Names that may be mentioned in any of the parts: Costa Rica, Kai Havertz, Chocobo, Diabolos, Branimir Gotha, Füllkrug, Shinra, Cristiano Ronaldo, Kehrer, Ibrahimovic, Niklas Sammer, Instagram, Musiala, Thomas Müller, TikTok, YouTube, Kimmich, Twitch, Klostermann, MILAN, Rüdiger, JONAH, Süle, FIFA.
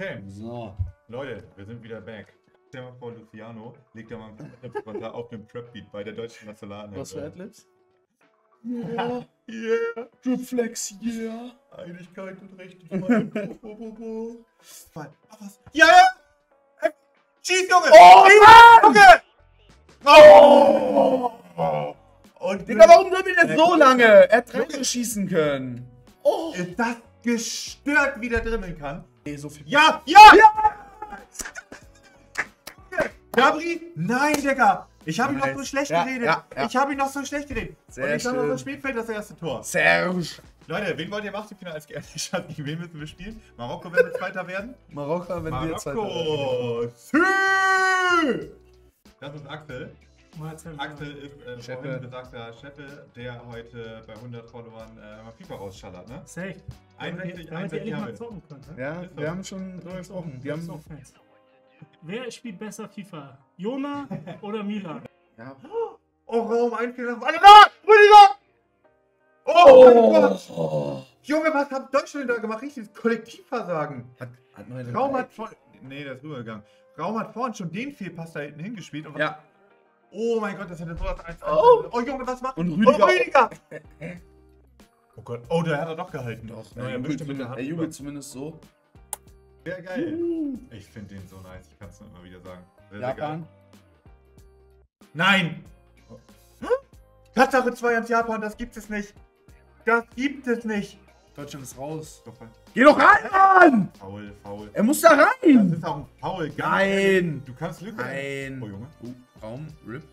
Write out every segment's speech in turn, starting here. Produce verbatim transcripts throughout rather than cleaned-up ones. Okay. So. Leute, wir sind wieder back. Stell dir mal vor, Luciano legt ja mal einen Adlibs-Kommentar auf dem Trap-Beat bei der deutschen Nationalhymne. Was für Adlibs? Yeah, yeah, Tripflex, yeah. Einigkeit und Recht. Ja, ja! Schieß, Junge! Oh, Junge! Oh! Oh. Und Digga, warum soll wir denn so lange? Er hätte schießen können. Oh! Ist das gestört, wie der dribbeln kann? Nee, so viel. Ja! Ja! Ja! Gabri? Nein, Digga! Ich habe ihn noch so schlecht ja, geredet. Ja, ja. Ich habe ihn noch so schlecht geredet. Sehr Und ich glaube, so spät fällt das erste Tor. Serge. Leute, wen wollt ihr im Achtelfinale als Erster? Gegen wen müssen wir spielen? Marokko, wenn wir Zweiter werden? Marokko, wenn Marokko. wir Zweiter werden. Das ist Axel. Axel ist äh, vorhin besagter Scheppe, der heute bei hundert Followern äh, FIFA rausschallert, ne? Safe. einundsechzig, einundsechzig haben wir. Ja, ist wir so. haben schon drüber gesprochen. Die haben so fans. Wer spielt besser FIFA? JONAH oder MILAN? Ja. Oh, Raum, ein Fehler. Alle da! Rüdiger! Oh, mein Gott! Oh. Junge, was hat Deutschland da gemacht? Richtiges Kollektivversagen. Hat, hat meine Raum hat vorhin. Nee, der ist rübergegangen. Raum hat vorhin schon den Fehlpass da hinten hingespielt. Und ja. Oh mein Gott, das hätte so das eins eins. Oh. oh Junge, was macht Und Rüdiger! Oh, Rüdiger. Oh Gott, oh, der hat er doch gehalten. Doch, ne? Er möchte mit der Hand. Er jubelt zumindest so. Sehr geil. Uh. Ich finde den so nice, ich kann es nur immer wieder sagen. Sehr, Japan. Sehr Nein! Oh. Hm? Tatsache zwei ans Japan, das gibt es nicht. Das gibt es nicht. Deutschland ist raus. Doch, halt. Geh doch rein, Mann! Faul, faul. Er muss da rein! Das ist auch ein Foul. Nein! Du kannst Lücke. Nein! Oh, Junge. Uh, Raum, R I P.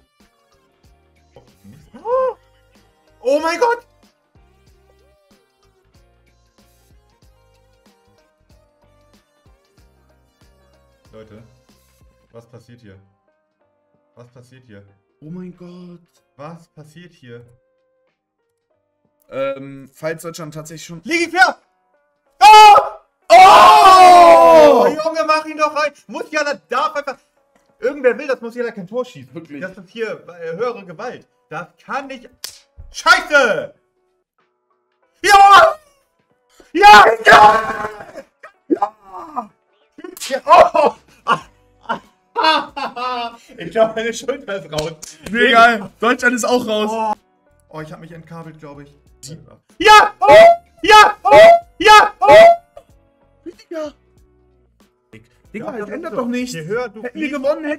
Oh, oh. oh mein Gott! Leute, was passiert hier? Was passiert hier? Oh mein Gott. Was passiert hier? Ähm, falls Deutschland tatsächlich schon... Liege ich hier! Oh! Oh! Oh! Junge, mach ihn doch rein! Musiala darf einfach... Irgendwer will, dass Musiala kein Tor schießt. Wirklich. Das ist hier höhere Gewalt. Das kann nicht... Scheiße! Ja! Ja! Ja! Ja! Ja! Oh! Ich glaube, meine Schulter ist raus. Nee, egal. Deutschland ist auch raus. Oh, oh ich habe mich entkabelt, glaube ich. Ja! Oh! Ja! Oh! Ja! Oh! Digga! Digga, das ändert doch nichts. Je höher du fliegst,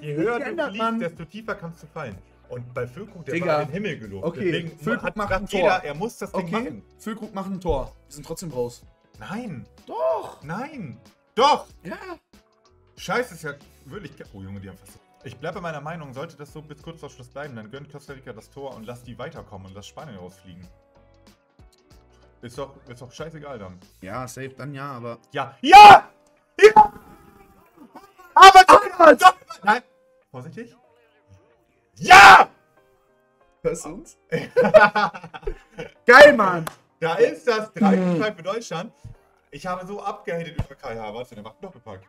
je höher du fliegst, desto tiefer kannst du fallen. Und bei Füllkrug, der war in den Himmel gelobt. Okay, Füllkrug macht ein Tor. Er muss das Ding machen. Füllkrug macht ein Tor. Wir sind trotzdem raus. Nein! Doch! Nein! Doch! Ja! Scheiße, ist ja wirklich... Oh Junge, die haben fast... Ich bleibe meiner Meinung, sollte das so bis kurz vor Schluss bleiben, dann gönnt Costa Rica das Tor und lass die weiterkommen und lass Spanien rausfliegen. Ist doch, ist doch scheißegal dann. Ja, safe dann ja, aber... Ja! Ja! Ja! Aber doch, doch! Nein! Vorsichtig! Ja! Hörst du uns? Geil, Mann! Da ist das drei zu zwei für Deutschland. Ich habe so abgehatet über Kai Havertz und er macht einen Doppelpack.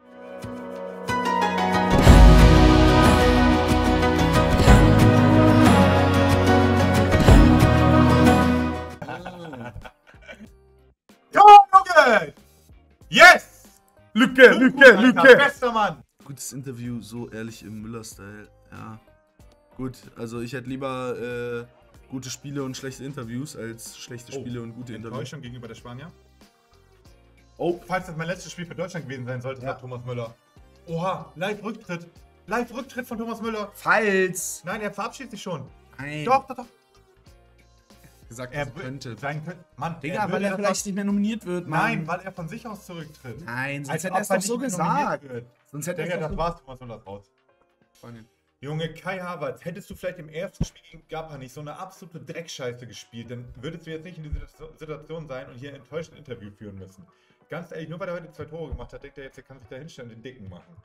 Yes! Lücke, so Lücke, gut, Lücke! Bester Mann! Gutes Interview, so ehrlich im Müller-Style. Ja. Gut, also ich hätte lieber äh, gute Spiele und schlechte Interviews als schlechte oh, Spiele und gute Interviews. Enttäuschung gegenüber der Spanier. Oh, falls das mein letztes Spiel für Deutschland gewesen sein sollte, ja. hat Thomas Müller. Oha, Live-Rücktritt. Live-Rücktritt von Thomas Müller. Falls. Nein, er verabschiedet sich schon. Nein. Doch, doch, doch. Gesagt, er könnte. Sein könnte. Mann, Digga, er weil er vielleicht nicht mehr nominiert wird. Mann. Nein, weil er von sich aus zurücktritt. Nein, sonst Als hätte er es doch so gesagt. Sonst hätte Digga, er das war's, Thomas Müller raus. Freundin. Junge, Kai Havertz, hättest du vielleicht im ersten Spiel gegen Japan nicht so eine absolute Dreckscheiße gespielt, dann würdest du jetzt nicht in dieser Situation sein und hier ein enttäuschendes Interview führen müssen. Ganz ehrlich, nur weil er heute zwei Tore gemacht hat, denkt er jetzt, er kann sich da hinstellen und den Dicken machen.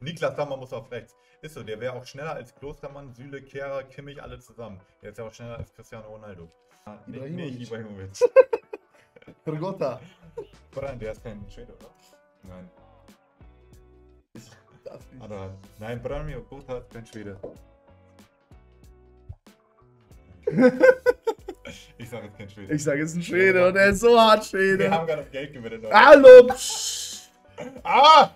Niklas Sammer muss auf rechts. Ist so, der wäre auch schneller als Klostermann, Süle, Kehrer, Kimmich, alle zusammen. Der ist ja auch schneller als Cristiano Ronaldo. Ah, Ibrahimovic. Nee, Ibrahimovic. Pergotta. Der ist kein Schwede, oder? Nein. Aber nein, Branimir Gotha ist kein Schwede. Ich sage jetzt kein Schwede. Ich sage jetzt ein Schwede und er ist so hart Schwede. Wir haben gerade auf Geld gewettet. Hallo! Ah!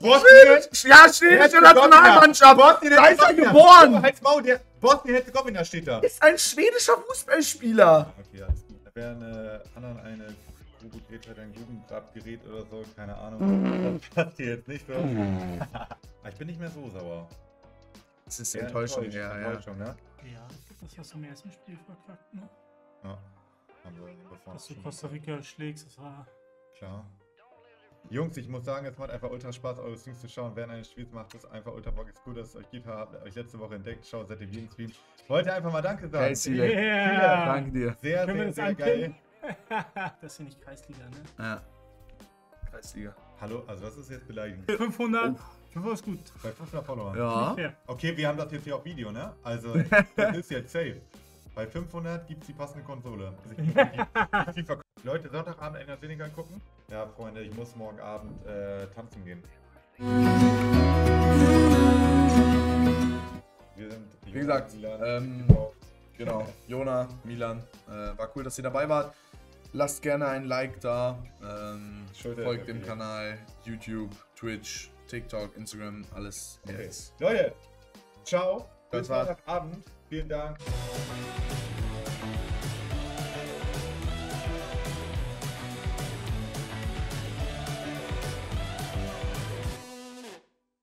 Bosnien? Ja, schwedische Nationalmannschaft! Bosnien, da ist er geboren! Halt's Maul, der Bosnien-Herzegowina steht da. Ist ein schwedischer Fußballspieler! Okay, alles gut. Da wäre eine anderen eine Robo-Gerät, ein Jugendgrabgerät oder so, keine Ahnung. Das passt hier jetzt nicht so. Ich bin nicht mehr so sauer. Das ist Enttäuschung, ja. Enttäuschung, ne? Ja, das hast du mir erst im Spiel verkackt, ne? Ja. Dass du Costa Rica schlägst, das war... Klar. Jungs, ich muss sagen, es macht einfach ultra Spaß, eure Streams zu schauen. Während eines Spiels macht es einfach ultra Bock. Ist cool, dass es euch gibt. Habt euch letzte Woche entdeckt. Schaut seit dem jeden Stream. Wollte einfach mal Danke sagen. Hey, Silek. Yeah. Danke dir. Sehr, sehr, sehr geil. Das ist ja nicht Kreisliga, ne? Ja. Kreisliga. Hallo, also das ist jetzt beleidigend. fünfhundert. fünfhundert ist gut. Bei fünfhundert Followern. Ja. Okay, wir haben das jetzt hier auf Video, ne? Also, das ist jetzt safe. Bei fünfhundert gibt es die passende Konsole. Leute, Sonntagabend in der Senegal gucken. Ja, Freunde, ich muss morgen Abend äh, tanzen gehen. Wir sind Wie gesagt, Milan, ähm, genau, Jonah, Milan. Äh, war cool, dass ihr dabei wart. Lasst gerne ein Like da. Ähm, folgt dem Kanal. YouTube, Twitch, TikTok, Instagram, alles. Okay. Yes. Leute, ciao. Bis Sonntagabend. Vielen Dank.